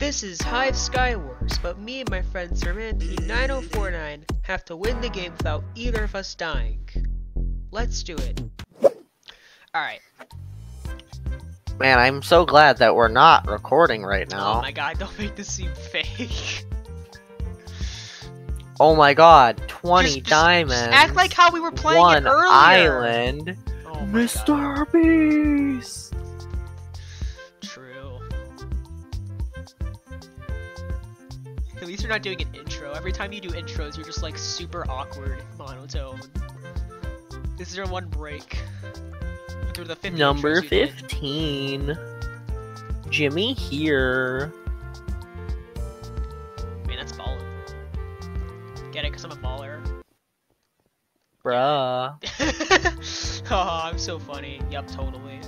This is Hive Skywars, but me and my friend SirManp9049 have to win the game without either of us dying. Let's do it. Alright. Man, I'm so glad that we're not recording right now. Oh my god, don't make this seem fake. Oh my god, 20 diamonds. Just act like how we were playing it earlier. One island. Oh my god. MrBeast. True. At least you're not doing an intro. Every time you do intros, you're just like super awkward, monotone. This is your one break. Through the 50 Number 15. Did. Jimmy here. Man, that's ballin'. Get it? Because I'm a baller. Bruh. Oh, I'm so funny. Yep, totally.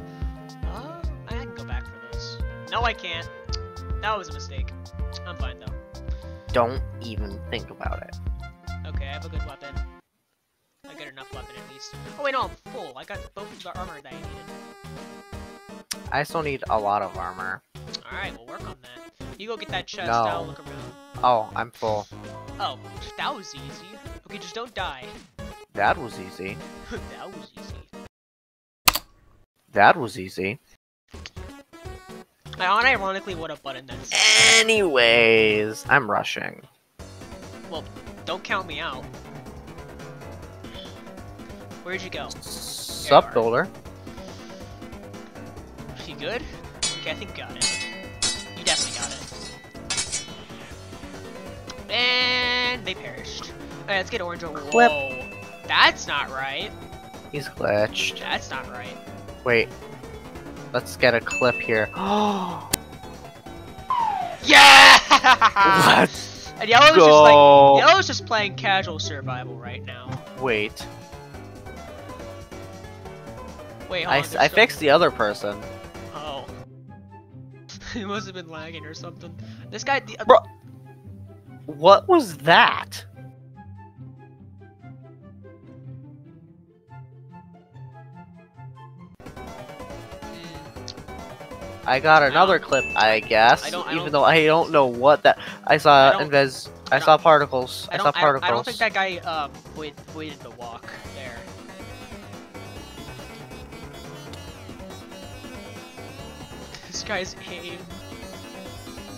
Oh, I can go back for this. No, I can't. That was a mistake. I'm fine, though. Don't even think about it. Okay, I have a good weapon. I got enough weapon at least. Oh wait, no, I'm full. I got both of the armor that I needed. I still need a lot of armor. Alright, we'll work on that. You go get that chest, no. I'll look around. Oh, I'm full. Oh, that was easy. Okay, just don't die. That was easy. That was easy. That was easy. I unironically would have buttoned that. Anyways, I'm rushing. Well, don't count me out. Where'd you go? Sup, Boulder. You good? Okay, I think you got it. You definitely got it. And they perished. Alright, let's get orange over. Whoa. That's not right. He's glitched. That's not right. Wait. Let's get a clip here. Oh. Yeah! Let's and Yellow's go. Just like Yellow's just playing casual survival right now. Wait. Wait, I fixed the other person. Oh. He must have been lagging or something. This guy... Bro, what was that? I got another clip, I guess. Even though I don't know what that... I saw particles. I saw particles. I don't think that guy waited to walk there. This guy's aim.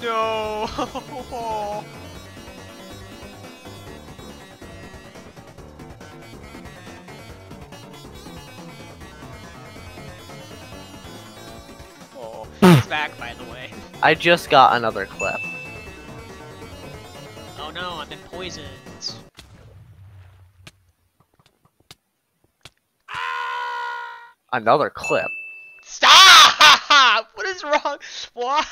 No. Oh, he's back, by the way. I just got another clip. Oh no, I've been poisoned. Another clip. What is wrong? Why?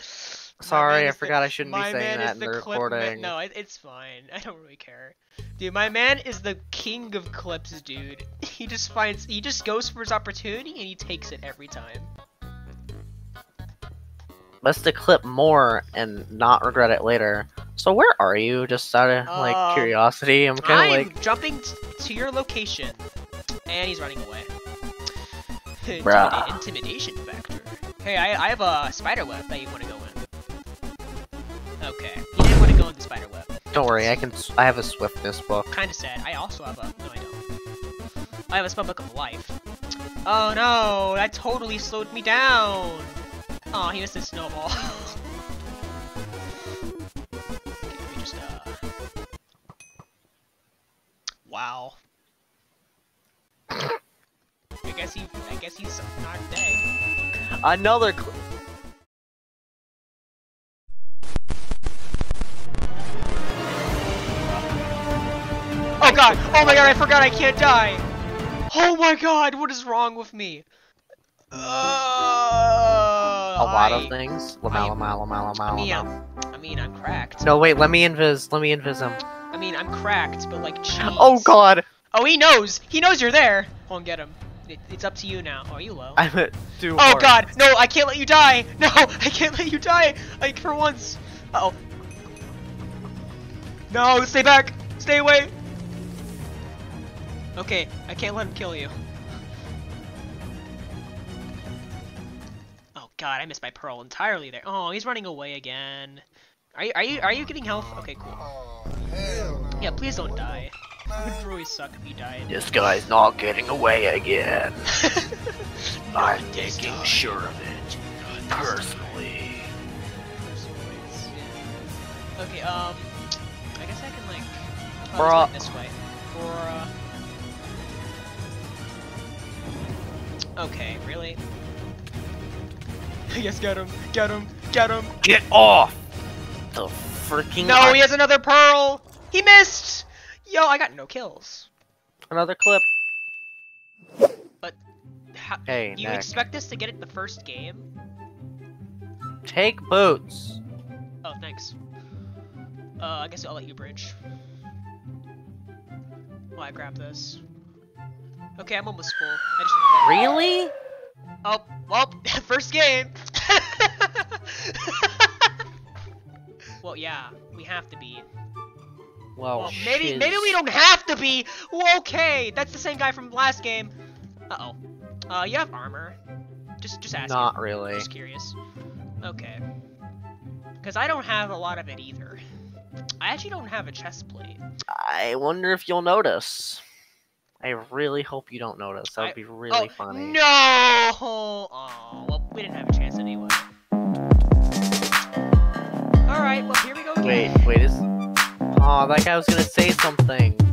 Sorry, I forgot I shouldn't be saying that in the recording. No, it's fine. I don't really care. Dude, my man is the king of clips, dude. He just goes for his opportunity and he takes it every time. Let's clip more and not regret it later. So where are you? Just out of like curiosity, I'm kind of like jumping to your location, and he's running away. Intimidation factor. Hey, I have a spider web that you want to go in. Okay, you didn't want to go in the spider web. Don't worry, I have a swiftness book. Kind of sad. I also have a. No, I don't. I have a spell book of life. Oh no, that totally slowed me down. Oh, he missed a snowball. Okay, let me just Wow. I guess he's not dead. Another clip. Oh god! Oh my god! I forgot I can't die. Oh my god! What is wrong with me? A lot of things. I mean, I'm cracked. No, wait. Let me invis him. I mean, I'm cracked, but like. Geez. Oh god. Oh, he knows. He knows you're there. Go and get him. It's up to you now. Are you low? I'm at 2 hearts. Oh god! No, I can't let you die! No, I can't let you die! Like, for once! Uh-oh. No, stay back! Stay away! Okay, I can't let him kill you. Oh God, I missed my pearl entirely there. Oh, he's running away again. Are you getting health? Okay, cool. Yeah, please don't die. It would really suck if you died. This guy's not getting away again. I'm making sure of it. Personally. Okay, I guess I can like... Oh, this way. Okay, really? Yes, get him! Get him! Get him! Get off! The freaking... No, he has another pearl! He missed! Yo, I got no kills. Another clip. But... How, hey, you expect us to get it the first game? Take boots! Oh, thanks. I guess I'll let you bridge. Well, I grab this. Okay, I'm almost full. I just... Really? Oh, well, first game! Well, yeah, we have to be. Well, maybe we don't have to be! Well, okay, that's the same guy from last game. Uh-oh. You have armor. Just ask. Not really. Just curious. Okay. Because I don't have a lot of it either. I actually don't have a chest plate. I wonder if you'll notice. I really hope you don't notice. That would be really funny. No! Oh, well, we didn't have a chance anyway. Alright, well, here we go again. Wait, wait, is... Oh, that guy was gonna say something.